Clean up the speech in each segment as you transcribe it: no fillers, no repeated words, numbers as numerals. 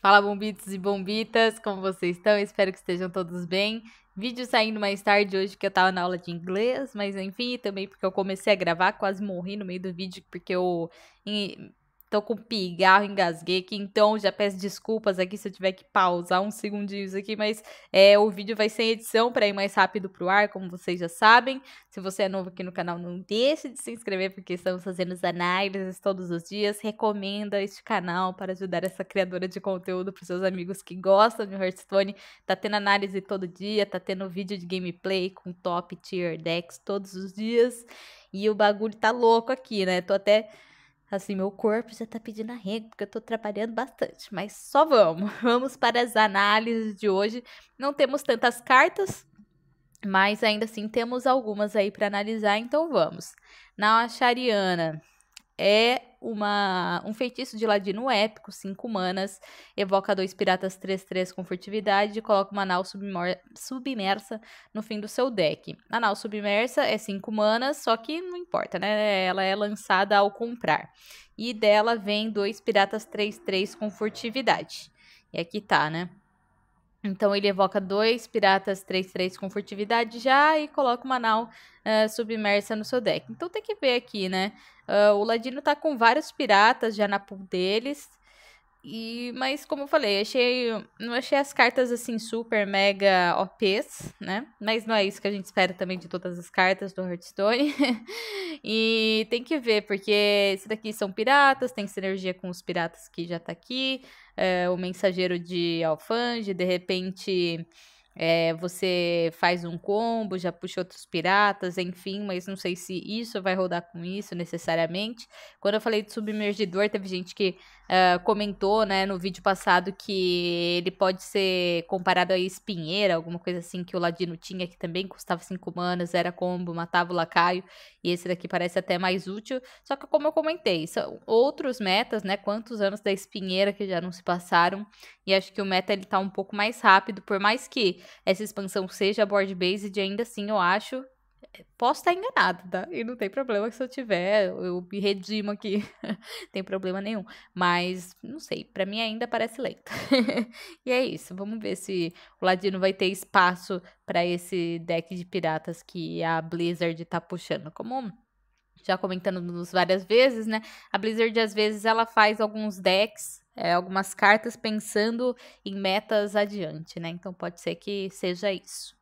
Fala, bombitos e bombitas, como vocês estão? Espero que estejam todos bem. Vídeo saindo mais tarde hoje porque eu tava na aula de inglês, mas enfim, também porque eu comecei a gravar, quase morri no meio do vídeo porque eu tô com pigarro, engasguei aqui, então já peço desculpas aqui se eu tiver que pausar uns segundinhos aqui, mas o vídeo vai sem edição pra ir mais rápido pro ar, como vocês já sabem. Se você é novo aqui no canal, não deixe de se inscrever, porque estamos fazendo as análises todos os dias. Recomenda este canal para ajudar essa criadora de conteúdo para seus amigos que gostam de Hearthstone. Tá tendo análise todo dia, tá tendo vídeo de gameplay com top tier decks todos os dias. E o bagulho tá louco aqui, né? Tô até... assim, meu corpo já tá pedindo arrego, porque eu tô trabalhando bastante. Mas só vamos. Vamos para as análises de hoje. Não temos tantas cartas, mas ainda assim temos algumas aí para analisar, então vamos. Na Achariana, é um feitiço de ladino épico, 5 manas. Evoca 2 piratas 3/3 com furtividade e coloca uma Anal submersa no fim do seu deck. A Anal submersa é 5 manas, só que não importa, né? Ela é lançada ao comprar. E dela vem 2 piratas 3/3 com furtividade. E aqui tá, né? Então ele evoca 2 piratas 3/3 com furtividade já e coloca uma Anal submersa no seu deck. Então tem que ver aqui, né? O Ladino tá com vários piratas já na pool deles. Mas como eu falei, não achei as cartas assim super mega OPs, né? Mas não é isso que a gente espera também de todas as cartas do Hearthstone. E tem que ver, porque esse daqui são piratas, tem sinergia com os piratas que já tá aqui. O mensageiro de Alfange, de repente você faz um combo, já puxa outros piratas, enfim. Mas não sei se isso vai rodar com isso necessariamente. Quando eu falei de submergidor, teve gente que comentou, né, no vídeo passado que ele pode ser comparado a Espinheira, alguma coisa assim que o Ladino tinha, que também custava 5 manas, era combo, matava o lacaio, e esse daqui parece até mais útil. Só que como eu comentei, são outros metas, né, quantos anos da Espinheira que já não se passaram, e acho que o meta ele tá um pouco mais rápido, por mais que essa expansão seja board based, ainda assim eu acho... posso estar enganada, tá? E não tem problema que se eu tiver, eu me redimo aqui. Tem problema nenhum. Mas, não sei, pra mim ainda parece lento. E é isso, vamos ver se o Ladino vai ter espaço pra esse deck de piratas que a Blizzard tá puxando. Como já comentamos várias vezes, né? A Blizzard, às vezes, ela faz alguns decks... algumas cartas pensando em metas adiante, né? Então pode ser que seja isso.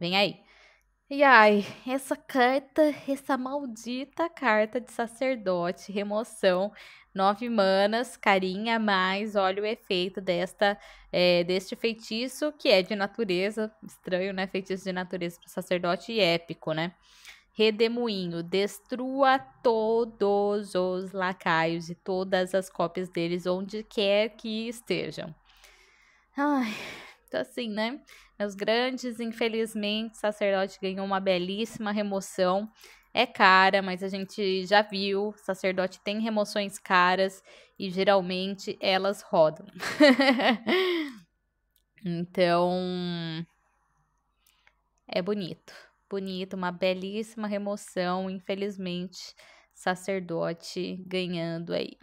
Vem aí. E ai, essa carta, essa maldita carta de sacerdote, remoção, 9 manas, carinha a mais, olha o efeito deste feitiço, que é de natureza, estranho, né? Feitiço de natureza para sacerdote e épico, né? Redemoinho, destrua todos os lacaios e todas as cópias deles, onde quer que estejam. Ai... então, assim, né? Meus grandes, infelizmente, sacerdote ganhou uma belíssima remoção. É cara, mas a gente já viu, sacerdote tem remoções caras e geralmente elas rodam. Então, é bonito. Bonito, uma belíssima remoção, infelizmente, sacerdote ganhando aí.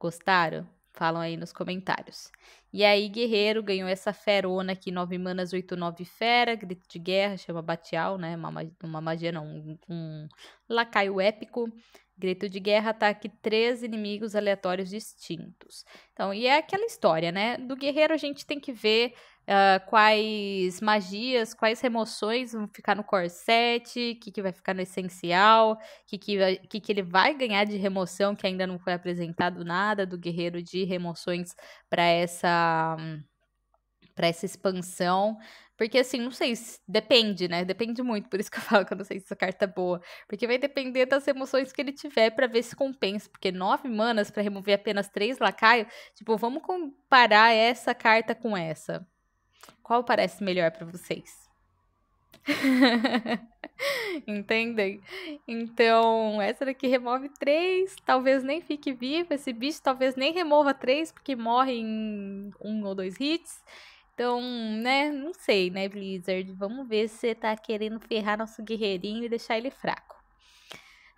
Gostaram? Falam aí nos comentários. E aí, guerreiro ganhou essa ferona aqui, 9 manas, 8/9 fera, grito de guerra, chama Batial, né? Uma magia, não, um lacaio épico. Grito de guerra, ataque 3 inimigos aleatórios distintos. Então, e é aquela história, né? Do guerreiro a gente tem que ver quais magias, quais remoções vão ficar no core set, o que vai ficar no essencial, o que ele vai ganhar de remoção, que ainda não foi apresentado nada do guerreiro de remoções para essa expansão. Porque assim, não sei, depende, né? Depende muito, por isso que eu falo que eu não sei se essa carta é boa. Porque vai depender das remoções que ele tiver pra ver se compensa. Porque 9 manas pra remover apenas 3 lacaios, tipo, vamos comparar essa carta com essa. Qual parece melhor pra vocês? Entendem? Então, essa daqui remove 3, talvez nem fique vivo, esse bicho talvez nem remova 3, porque morre em 1 ou 2 hits. Então, né, não sei, né, Blizzard? Vamos ver se você tá querendo ferrar nosso guerreirinho e deixar ele fraco.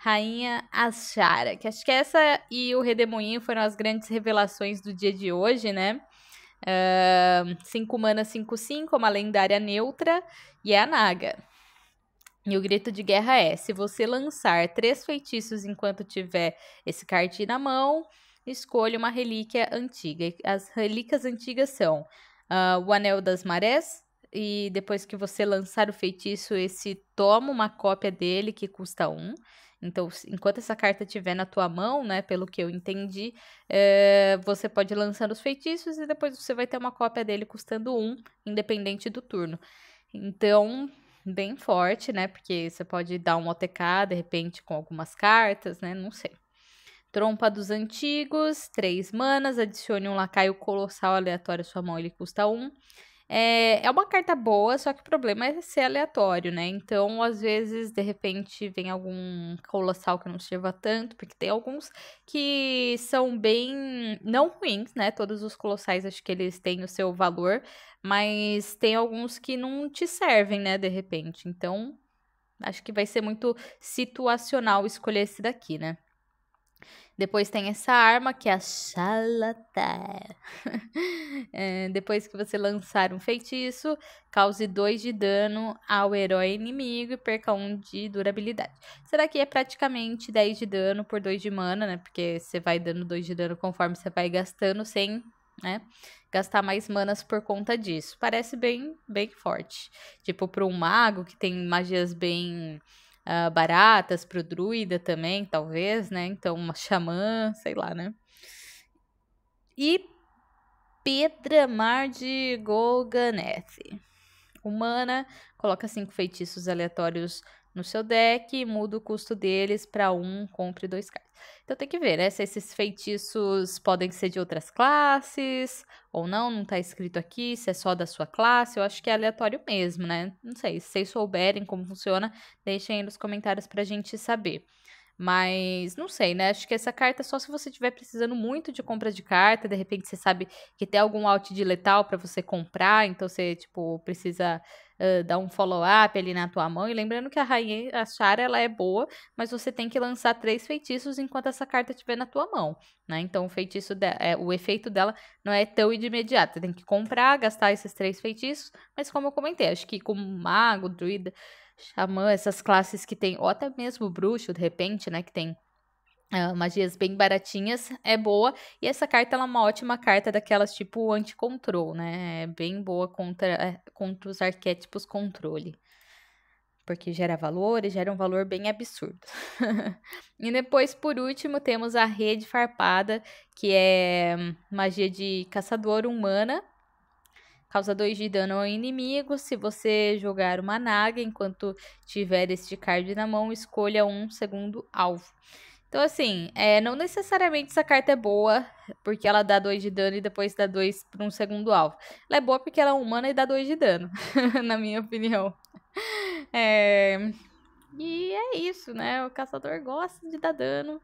Rainha Ashara, que acho que essa e o Redemoinho foram as grandes revelações do dia de hoje, né? 5 mana, 5/5, uma lendária neutra e é a Naga. E o grito de guerra é, se você lançar 3 feitiços enquanto tiver esse card na mão, escolha uma relíquia antiga. As relíquias antigas são o Anel das Marés, e depois que você lançar o feitiço, esse toma uma cópia dele que custa 1. Então, enquanto essa carta estiver na tua mão, né, pelo que eu entendi, você pode lançar os feitiços e depois você vai ter uma cópia dele custando 1, independente do turno. Então, bem forte, né, porque você pode dar um OTK, de repente, com algumas cartas, né, não sei. Trompa dos Antigos, 3 manas, adicione um lacaio colossal aleatório à sua mão, ele custa 1. É uma carta boa, só que o problema é ser aleatório, né? Então, às vezes, de repente, vem algum colossal que não sirva tanto, porque tem alguns que são bem... não ruins, né? Todos os colossais, acho que eles têm o seu valor, mas tem alguns que não te servem, né? De repente. Então, acho que vai ser muito situacional escolher esse daqui, né? Depois tem essa arma, que é a Chalatá. Depois que você lançar um feitiço, cause 2 de dano ao herói inimigo e perca 1 de durabilidade. Será que é praticamente 10 de dano por 2 de mana, né? Porque você vai dando 2 de dano conforme você vai gastando, sem, né, gastar mais manas por conta disso. Parece bem forte. Tipo, para um mago que tem magias bem... baratas, pro druida também, talvez, né? Então, uma xamã, sei lá, né? E Pedra Mar de Golganeth. Humana, coloca 5 feitiços aleatórios no seu deck, muda o custo deles para 1, compre 2 cartas. Então tem que ver, né? Se esses feitiços podem ser de outras classes ou não, não tá escrito aqui, se é só da sua classe, eu acho que é aleatório mesmo, né? Não sei, se vocês souberem como funciona, deixem aí nos comentários pra gente saber. Mas não sei, né? Acho que essa carta é só se você estiver precisando muito de compra de carta, de repente você sabe que tem algum out de letal pra você comprar, então você, tipo, precisa dar um follow-up ali na tua mão. E lembrando que a Rainha Ashara, ela é boa, mas você tem que lançar 3 feitiços enquanto essa carta estiver na tua mão, né? Então o feitiço, o efeito dela não é tão de imediato, você tem que comprar, gastar esses 3 feitiços, mas como eu comentei, acho que como mago, druida, xamã, essas classes que tem, ou até mesmo bruxo, de repente, né, que tem magias bem baratinhas, é boa. E essa carta, ela é uma ótima carta daquelas tipo anti-control, né, é bem boa contra os arquétipos controle, porque gera valor e gera um valor bem absurdo. E depois, por último, temos a Rede Farpada, que é magia de caçador humana. Causa 2 de dano ao inimigo. Se você jogar uma naga enquanto tiver este card na mão, escolha um segundo alvo. Então, assim, não necessariamente essa carta é boa porque ela dá 2 de dano e depois dá 2 para um segundo alvo. Ela é boa porque ela é humana e dá 2 de dano, na minha opinião. E é isso, né? O caçador gosta de dar dano.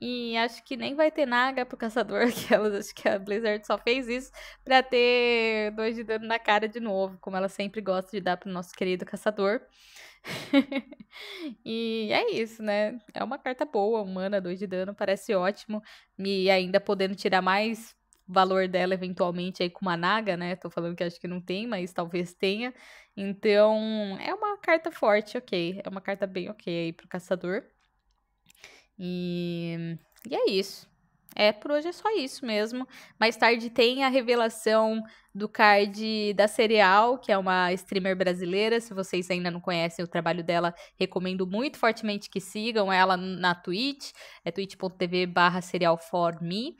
E acho que nem vai ter naga pro caçador, que acho que a Blizzard só fez isso pra ter 2 de dano na cara de novo, como ela sempre gosta de dar pro nosso querido caçador. E é isso, né? É uma carta boa, humana, 2 de dano, parece ótimo. E ainda podendo tirar mais valor dela eventualmente aí com uma naga, né? Tô falando que acho que não tem, mas talvez tenha. Então, é uma carta forte, ok. É uma carta bem ok aí pro caçador. E é isso. Por hoje é só isso mesmo. Mais tarde tem a revelação do card da Cereal, que é uma streamer brasileira. Se vocês ainda não conhecem o trabalho dela, recomendo muito fortemente que sigam ela na Twitch. É twitch.tv/cerealforme.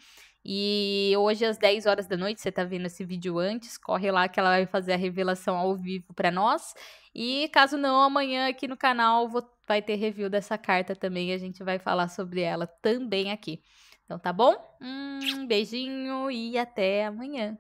E hoje às 10 horas da noite, você tá vendo esse vídeo antes, corre lá que ela vai fazer a revelação ao vivo pra nós. E caso não, amanhã aqui no canal vai ter review dessa carta também, a gente vai falar sobre ela também aqui. Então tá bom? Um beijinho e até amanhã.